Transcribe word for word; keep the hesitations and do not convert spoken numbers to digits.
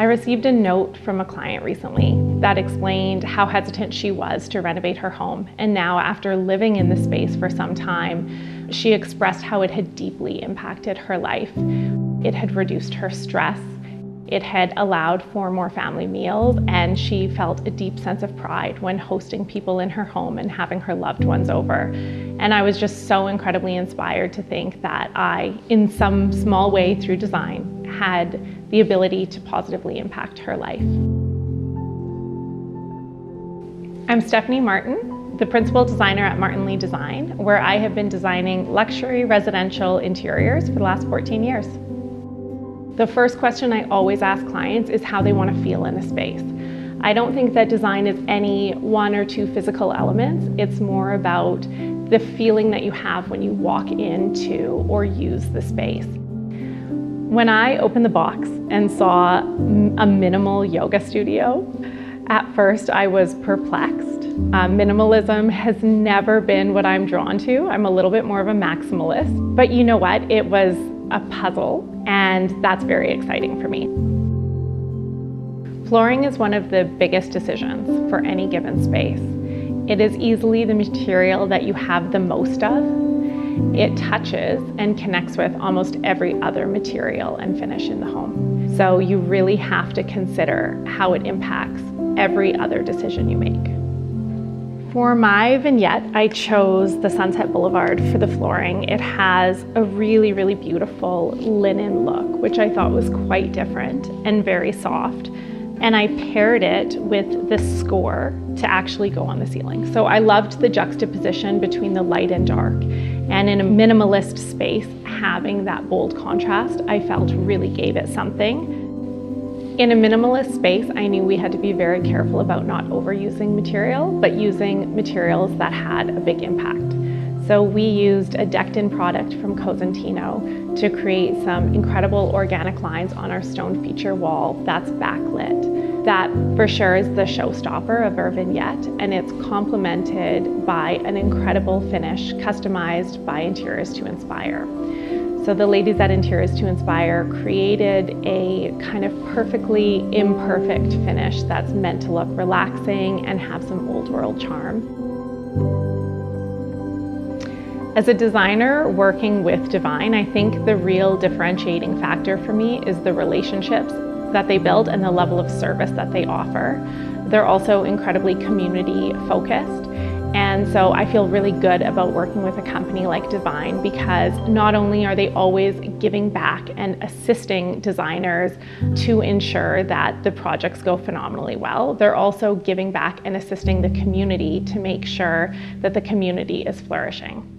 I received a note from a client recently that explained how hesitant she was to renovate her home. And now, after living in the space for some time, she expressed how it had deeply impacted her life. It had reduced her stress. It had allowed for more family meals, and she felt a deep sense of pride when hosting people in her home and having her loved ones over. And I was just so incredibly inspired to think that I, in some small way through design, had the ability to positively impact her life. I'm Stephanie Martin, the principal designer at Martin Lee Design, where I have been designing luxury residential interiors for the last fourteen years. The first question I always ask clients is how they want to feel in a space. I don't think that design is any one or two physical elements. It's more about the feeling that you have when you walk into or use the space. When I opened the box and saw a minimal yoga studio, at first I was perplexed. Uh, minimalism has never been what I'm drawn to. I'm a little bit more of a maximalist, but you know what? It was a puzzle, and that's very exciting for me. Flooring is one of the biggest decisions for any given space. It is easily the material that you have the most of. It touches and connects with almost every other material and finish in the home. So you really have to consider how it impacts every other decision you make. For my vignette, I chose the Sunset Boulevard for the flooring. It has a really, really beautiful linen look, which I thought was quite different and very soft. And I paired it with the score to actually go on the ceiling. So I loved the juxtaposition between the light and dark. And in a minimalist space, having that bold contrast, I felt really gave it something. In a minimalist space, I knew we had to be very careful about not overusing material, but using materials that had a big impact. So we used a decked-in product from Cosentino to create some incredible organic lines on our stone feature wall that's backlit. That for sure is the showstopper of our vignette, and it's complemented by an incredible finish customized by Interiors to Inspire. So the ladies at Interiors to Inspire created a kind of perfectly imperfect finish that's meant to look relaxing and have some old-world charm. As a designer working with Divine, I think the real differentiating factor for me is the relationships that they build and the level of service that they offer. They're also incredibly community focused. And so I feel really good about working with a company like Divine, because not only are they always giving back and assisting designers to ensure that the projects go phenomenally well, they're also giving back and assisting the community to make sure that the community is flourishing.